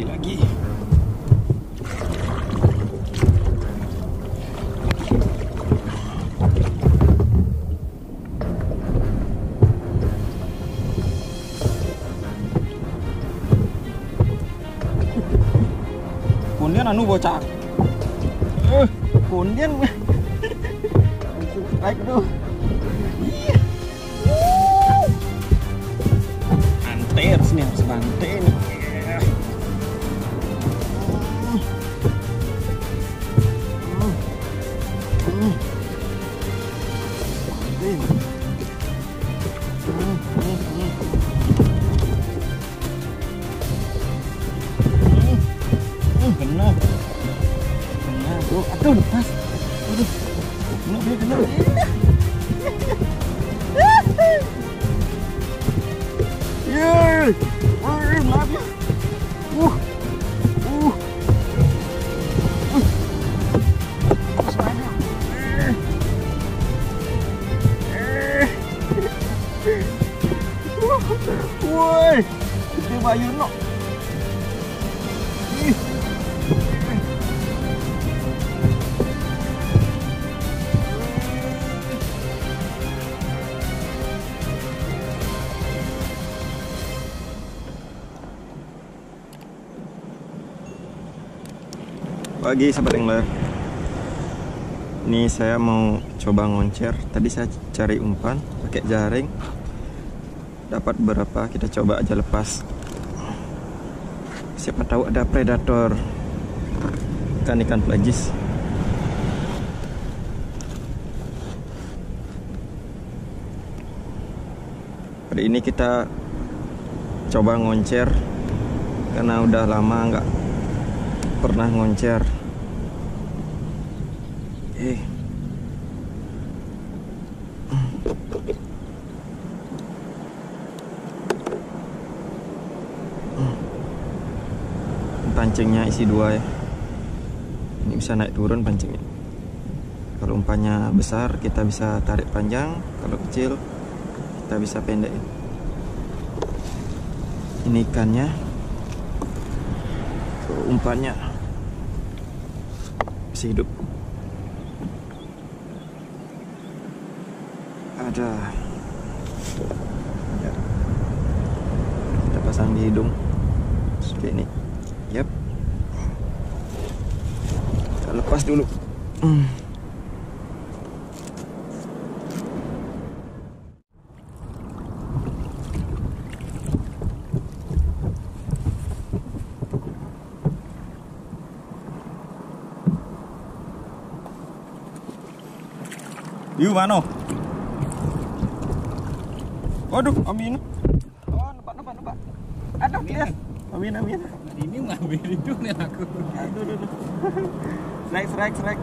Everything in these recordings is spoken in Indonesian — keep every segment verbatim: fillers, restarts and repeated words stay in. sekali lagi. Kondian anu bocak. Eh, kondian. Naik tuh. Bantai harus nih, harus bantai nih. Benar, benar tuh. Aduh, lepas. Aduh, benar, benar, benar. Yeay, maaf ya. Uh, uh, uh. Semangat. Eh, eh. Woi, gede bayun no. Ih. Pagi sahabat angler. Ini saya mau coba ngoncer. Tadi saya cari umpan pakai jaring. Dapat berapa? Kita coba aja lepas. Siapa tahu ada predator ikan-ikan pelagis. Hari ini kita coba ngoncer karena udah lama nggak pernah ngoncer. Eh. Pancingnya isi dua ya. Ini bisa naik turun pancingnya. Kalau umpannya besar kita bisa tarik panjang, kalau kecil kita bisa pendekin. Ini ikannya. Umpannya hidup. Ada. Ada. Kita pasang di hidung. Seperti ini. Yap. Kita lepas dulu. Hmm. Yuk mano. Waduh, amin. Oh, nampak, nampak, nampak. Aduh, clear. Amin, amin. Ini ngambil hidungnya aku. Aduh, aduh, aduh. Strike, strike, strike.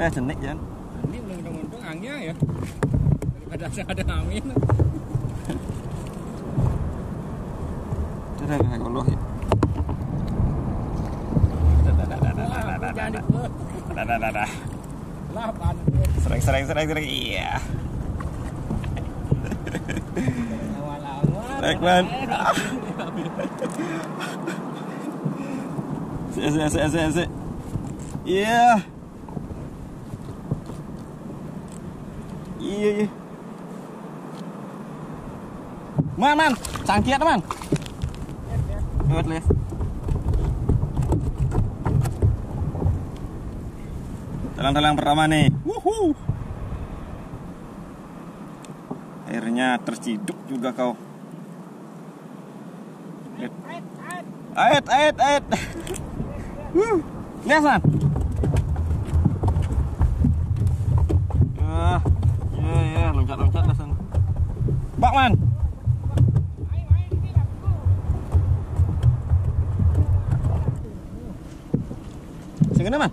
Eh, jenik, Jan. Ini untung-untung angnya ya. Daripada ada amin. Sudah, ya Allah ya. Dah, dah, dah, dah. Serang, serang, serang, serang. Iya. Serang, man. Sik, sik, sik, sik, sik. Iya. Iya, iya. Man, man. Cangkiat, man. Good, Les. Talang-talang pertama nih. Wuhu. Airnya terciduk juga kau. Ait, ait, ait. Wuh. Lihat, San. Ya, ya, ya, loncat-loncat lah, San. Bak, Man. Segini, Man.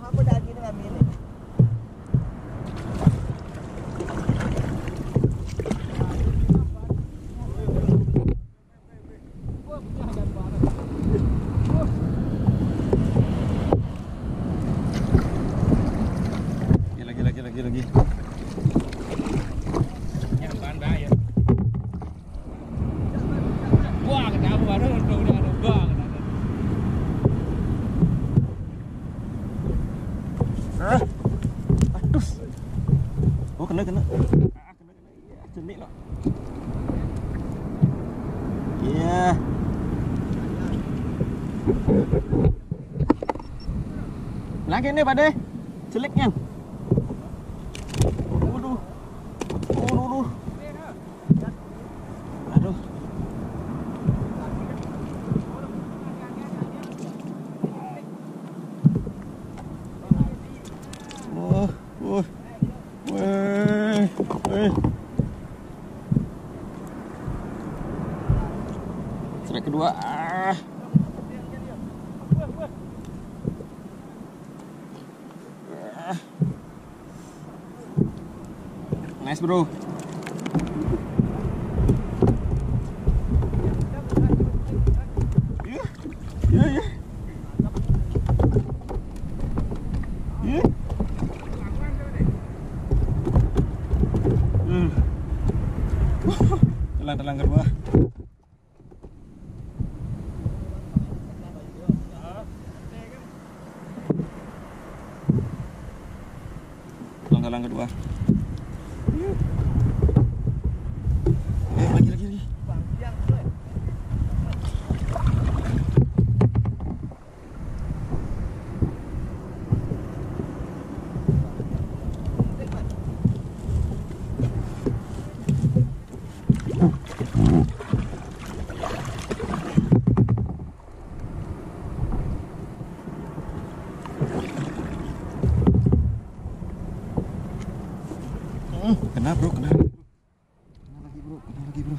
Lagi-lagi. Ini apaan, Mbak, ya? kena kena. Ah, kena kena. Ya, celik lah. Ya. Lagi ni Pak De. Celiknya. Aduh. Aduh aduh. Aduh. Wah, wah. Weh. Weh. Serak kedua. Ah. Nice bro. Yeah, yeah, yeah. Yeah. Hmm. Talang-talang kedua. Talang-talang kedua. Lagi lagi lagi. Kena bro, kena. Kena lagi bro, kena lagi bro.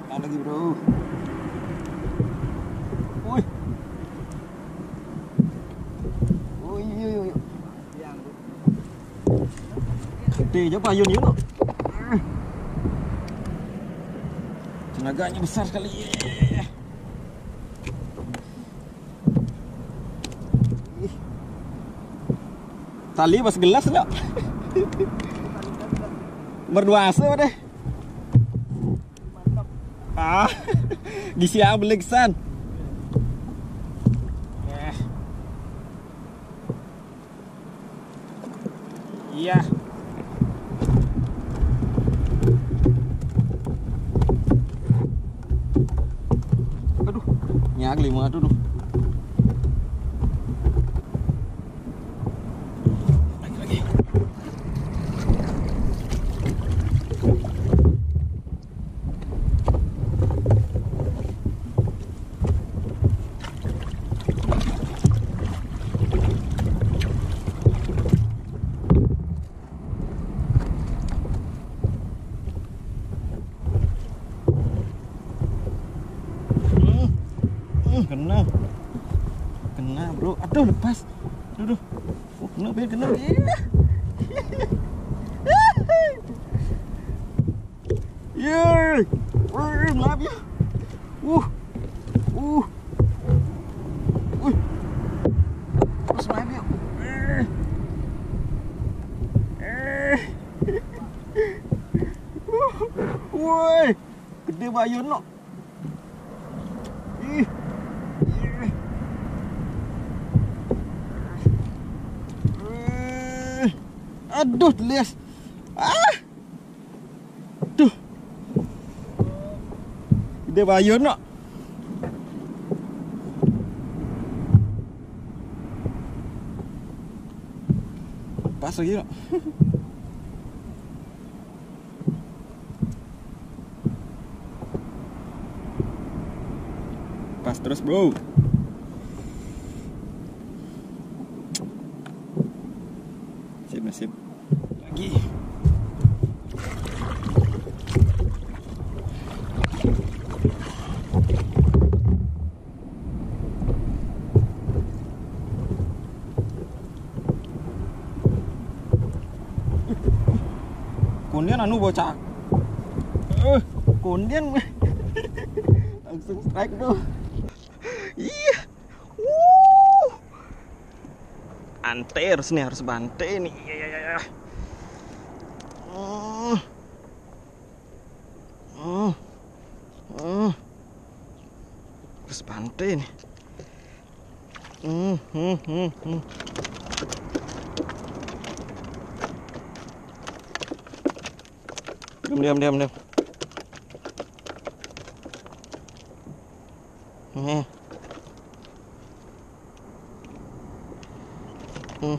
Kena lagi bro. Oi. Oi, yo yo yo. Gede je payun yo. Tenaganya besar sekali. Tali pas gelas enggak? Berduasa deh. Ah, gisi ablik san. Iya. Yeah. Aduh, nyak lima aduh. Kena. Kena bro. Aduh lepas. Aduh. Oh, kena bil kena. Yeay. Woi, love you. Uh. Uh. Oi. Terus main yuk. Eh. Woi. Gede bayun nok. Ih. Aduh, lihat. Ah. Duh. Dia bayun nak. Lepas lagi nak. Lepas terus, bro. Sip, nasib. Lagi. Kondian anu bocak. Eh, kondian langsung strike bro. Iya. Wuh. Ante harus nih, harus bante nih. Iya iya iya. Oh. Oh. Oh. Harus bante nih. Hmm hmm hmm. Diam, diam, diam. Nih. Hmm.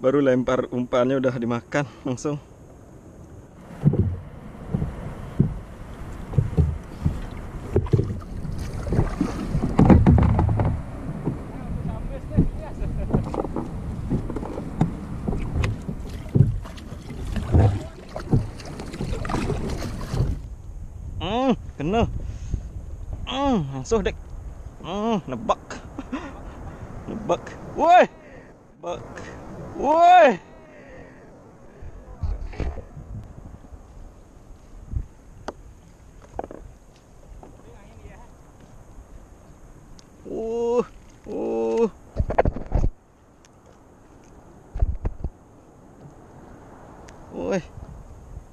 Baru lempar umpannya udah dimakan langsung. Hmm, kena. Hmm, langsung dek. Hmm, nebak. Nebak. Woi. Bak. Woi. Oh, oh. Woi.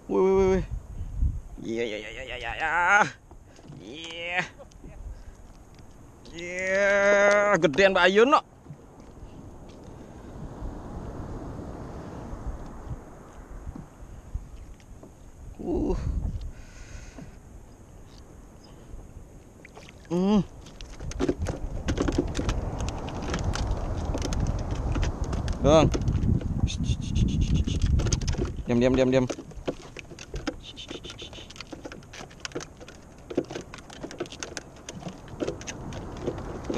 Woi, woi, woi. Yeah, yeah, yeah, yeah, yeah, yeah. Yeah. Yeah, gedean Pak Ayun no. Uh. Hmm. Dong. Diam, diam, diam, diam.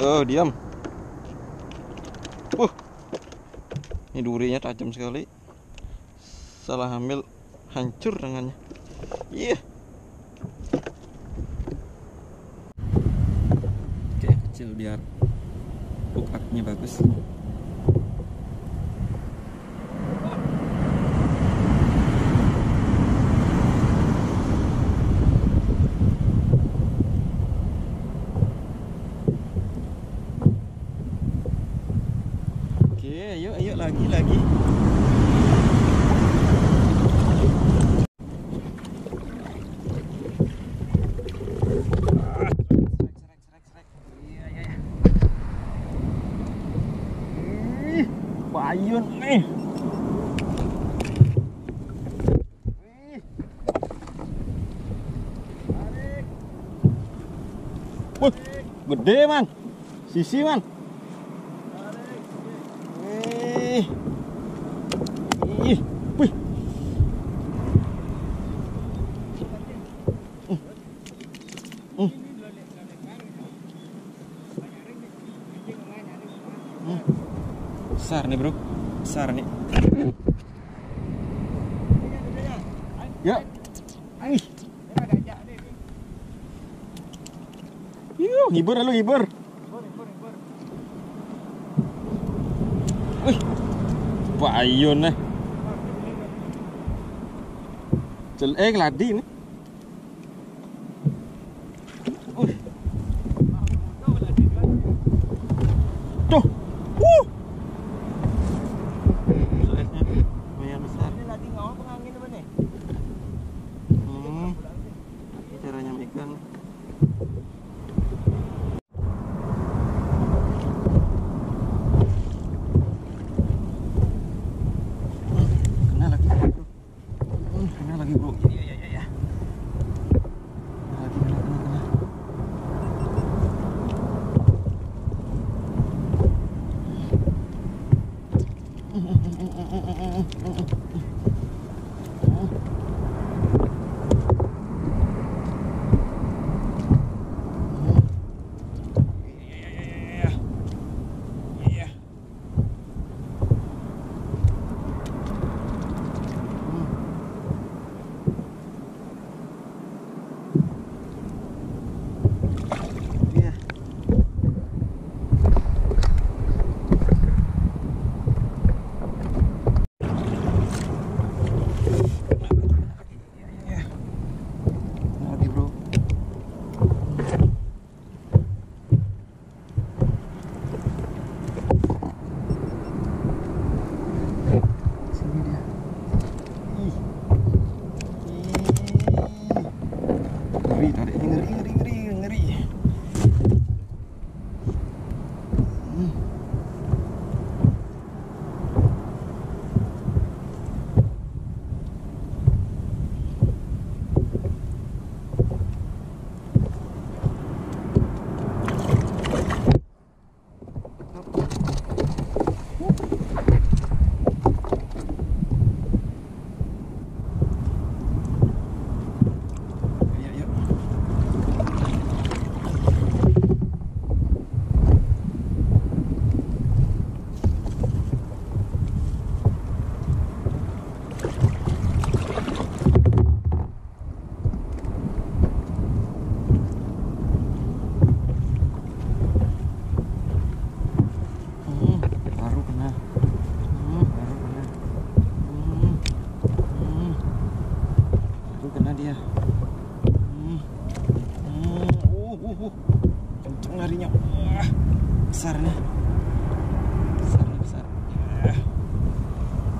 Oh, diam. Uh. Ini durinya tajam sekali. Salah ambil, hancur tangannya. Iya. Yeah. Oke, kecil biar hook-nya bagus. Ayo, ayo lagi, lagi. Bayun nih. Wih, gede man, sisi man. Ih, wih. Uh. Uh. Uh. Besar nih bro, besar nih. Ya, ih. Yuh, hibur lu hibur. Wih. Pak Ayun nih. Eh, keladi ini. Uh. Tuh. Uh. Lumayan besar. Ini ladi ngawal pengangin apa nih? Hmm. Caranya ikan.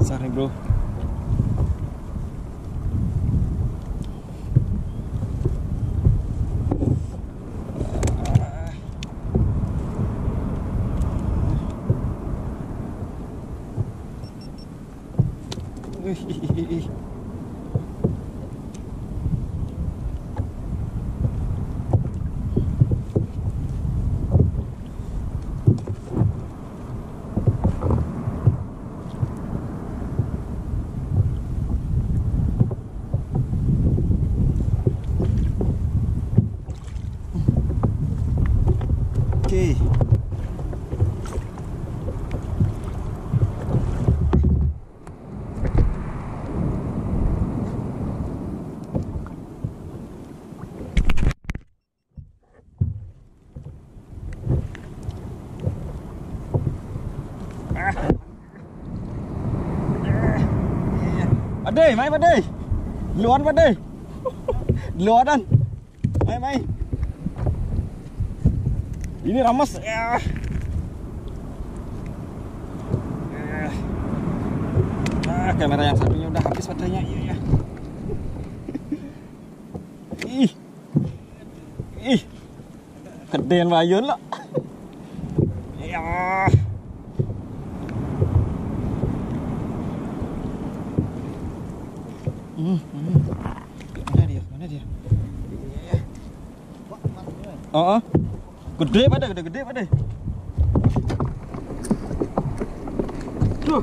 Sorry, bro. Okay. Bắt đi, máy bắt đi. Luồn bắt đi. Luồn anh. Máy máy. Ini ramas. Ya. Ah, kamera yang satunya udah habis baterainya. Iya ya. Ih. Ih. Kedean wayun lo. Ya. Hmm. Mana dia? Mana dia? Oh. Gede pada, gede-gede pada. Tuh.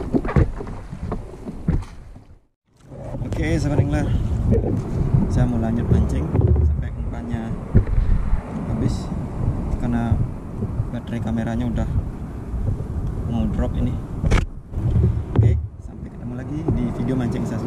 Oke, sahabat angler. Saya mau lanjut pancing sampai umpannya habis karena baterai kameranya udah mau drop ini. Oke, sampai ketemu lagi di video mancing saya.